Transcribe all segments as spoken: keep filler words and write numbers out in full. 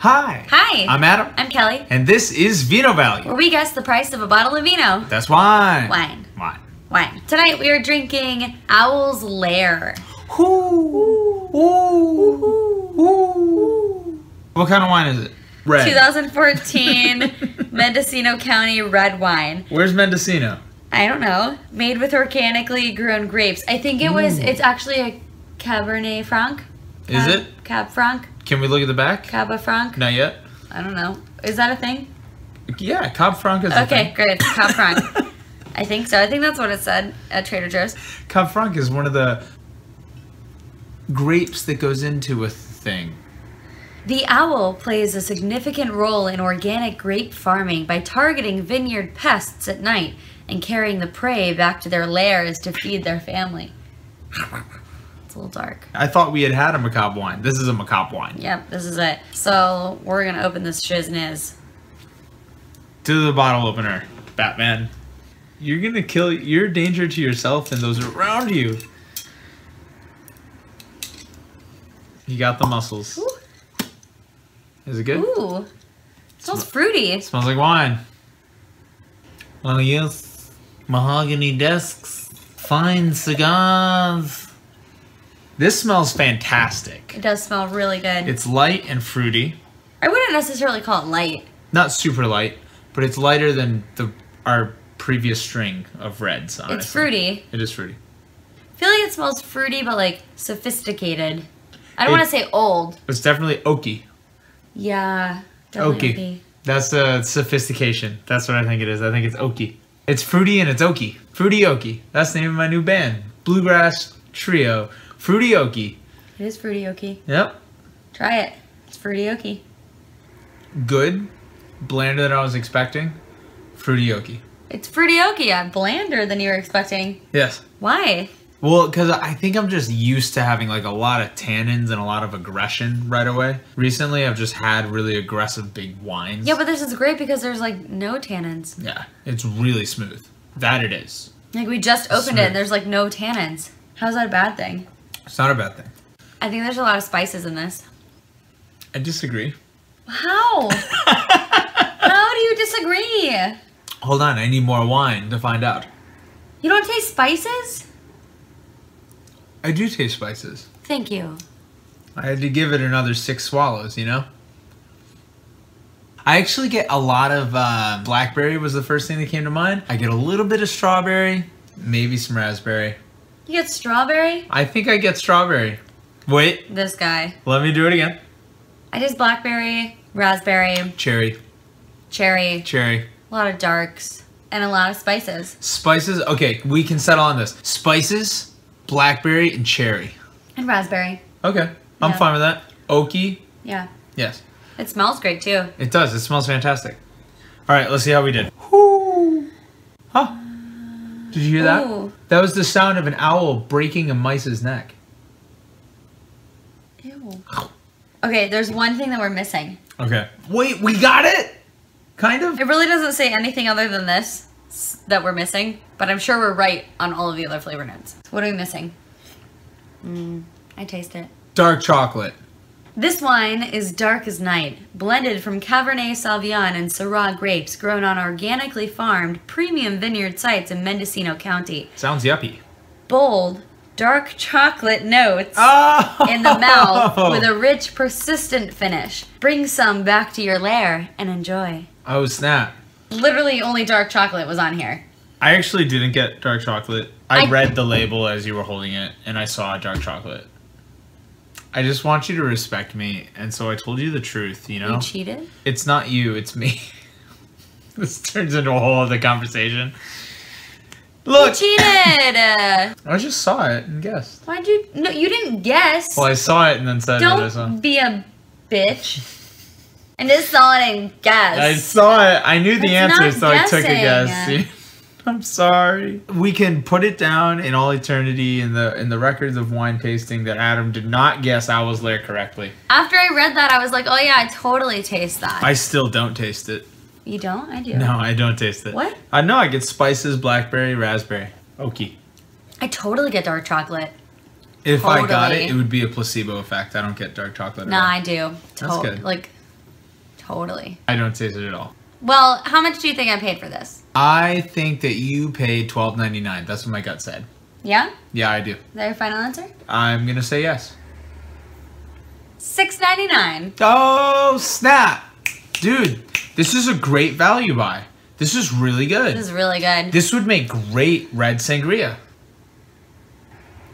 Hi. Hi. I'm Adam. I'm Kelly. And this is Vino Value, where we guess the price of a bottle of vino. That's wine. Wine. Wine. Wine. Tonight we are drinking Owl's Lair. Ooh. Ooh. Ooh. Ooh. What kind of wine is it? Red. twenty fourteen Mendocino County red wine. Where's Mendocino? I don't know. Made with organically grown grapes. I think it was, Ooh. It's actually a Cabernet Franc. Cab, is it? Cab Franc. Can we look at the back? Cab Franc. Not yet. I don't know. Is that a thing? Yeah, Cab Franc is okay, a thing. Okay, great. Cab Franc. I think so. I think that's what it said at Trader Joe's. Cab Franc is one of the grapes that goes into a thing. The owl plays a significant role in organic grape farming by targeting vineyard pests at night and carrying the prey back to their lairs to feed their family. It's a little dark. I thought we had had a macabre wine. This is a macabre wine. Yep, this is it. So we're going to open this shizness. To the bottle opener, Batman. You're going to kill, you're a danger to yourself and those around you. You got the muscles. Ooh. Is it good? Ooh, it smells fruity. It smells like wine. Well, yes, mahogany desks, fine cigars. This smells fantastic. It does smell really good. It's light and fruity. I wouldn't necessarily call it light. Not super light, but it's lighter than the our previous string of reds, honestly. It's fruity. It is fruity. I feel like it smells fruity, but like sophisticated. I don't want to say old. It's definitely oaky. Yeah, definitely. Okay. That's the uh, sophistication. That's what I think it is. I think it's oaky. It's fruity and it's oaky. Fruity Oaky. That's the name of my new band. Bluegrass Trio. Fruity Oaky. It is Fruity Oaky. Yep. Try it. It's Fruity Oaky. Good. Blander than I was expecting. Fruity Oaky. It's Fruity Oaky. Yeah. Blander than you were expecting. Yes. Why? Well, because I think I'm just used to having like a lot of tannins and a lot of aggression right away. Recently, I've just had really aggressive big wines. Yeah, but this is great because there's like no tannins. Yeah, it's really smooth. That it is. Like we just opened smooth. It and there's like no tannins. How's that a bad thing? It's not a bad thing. I think there's a lot of spices in this. I disagree. How? How do you disagree? Hold on, I need more wine to find out. You don't taste spices? I do taste spices. Thank you. I had to give it another six swallows, you know? I actually get a lot of uh, blackberry was the first thing that came to mind. I get a little bit of strawberry, maybe some raspberry. You get strawberry? I think I get strawberry. Wait. This guy. Let me do it again. I taste blackberry, raspberry. Cherry. Cherry. Cherry. A lot of darks and a lot of spices. Spices? Okay, we can settle on this. Spices? Blackberry and cherry. And raspberry. Okay. I'm yeah. fine with that. Oaky. Yeah. Yes. It smells great too. It does. It smells fantastic. All right. Let's see how we did. Whoo. Huh. Did you hear that? Ooh. That was the sound of an owl breaking a mice's neck. Ew. Okay. There's one thing that we're missing. Okay. Wait. We got it? Kind of? It really doesn't say anything other than this that we're missing, but I'm sure we're right on all of the other flavor notes. What are we missing? Mm, I taste it. Dark chocolate. This wine is dark as night, blended from Cabernet Sauvignon and Syrah grapes grown on organically farmed premium vineyard sites in Mendocino County. Sounds yuppie. Bold, dark chocolate notes oh! in the mouth with a rich, persistent finish. Bring some back to your lair and enjoy. Oh, snap. Literally only dark chocolate was on here. I actually didn't get dark chocolate. I, I read the label as you were holding it, and I saw dark chocolate. I just want you to respect me, and so I told you the truth, you know? You cheated? It's not you, it's me. This turns into a whole other conversation. Look! You cheated! I just saw it and guessed. Why'd you... No, you didn't guess. Well, I saw it and then said... Don't it be a bitch. And just saw it and guessed. I saw it. I knew the That's answer, so guessing. I took a guess. I'm sorry. We can put it down in all eternity in the in the records of wine tasting that Adam did not guess Owl's Lair correctly. After I read that, I was like, oh yeah, I totally taste that. I still don't taste it. You don't? I do. No, I don't taste it. What? I know. I get spices, blackberry, raspberry, oaky. I totally get dark chocolate. If totally. I got it, it would be a placebo effect. I don't get dark chocolate. No, nah, I do. That's Tot good. Like. Totally. I don't taste it at all. Well, how much do you think I paid for this? I think that you paid twelve ninety-nine. That's what my gut said. Yeah? Yeah, I do. Is that your final answer? I'm going to say yes. six ninety-nine. Oh, snap. Dude, this is a great value buy. This is really good. This is really good. This would make great red sangria.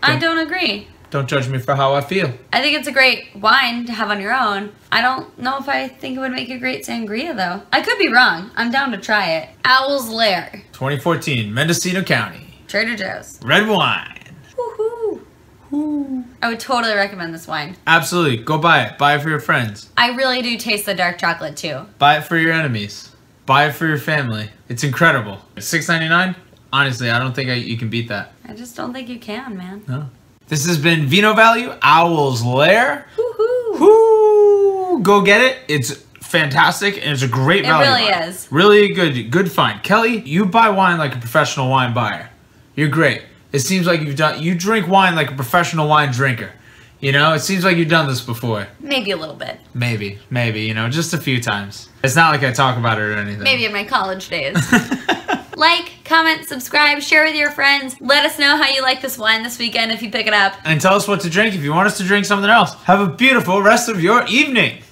Don't, I don't agree. Don't judge me for how I feel. I think it's a great wine to have on your own. I don't know if I think it would make a great sangria, though. I could be wrong. I'm down to try it. Owl's Lair. twenty fourteen, Mendocino County. Trader Joe's. Red wine. Woohoo. Woo. I would totally recommend this wine. Absolutely. Go buy it. Buy it for your friends. I really do taste the dark chocolate, too. Buy it for your enemies. Buy it for your family. It's incredible. six ninety-nine? Honestly, I don't think I, you can beat that. I just don't think you can, man. No. This has been Vino Value, Owl's Lair. Woohoo! Woo! Go get it. It's fantastic and it's a great value. It really buy. is. Really good, good find. Kelly, you buy wine like a professional wine buyer. You're great. It seems like you've done. You drink wine like a professional wine drinker. You know, it seems like you've done this before. Maybe a little bit. Maybe, maybe, you know, just a few times. It's not like I talk about it or anything. Maybe in my college days. Like, comment, subscribe, share with your friends. Let us know how you like this wine this weekend if you pick it up. And tell us what to drink if you want us to drink something else. Have a beautiful rest of your evening.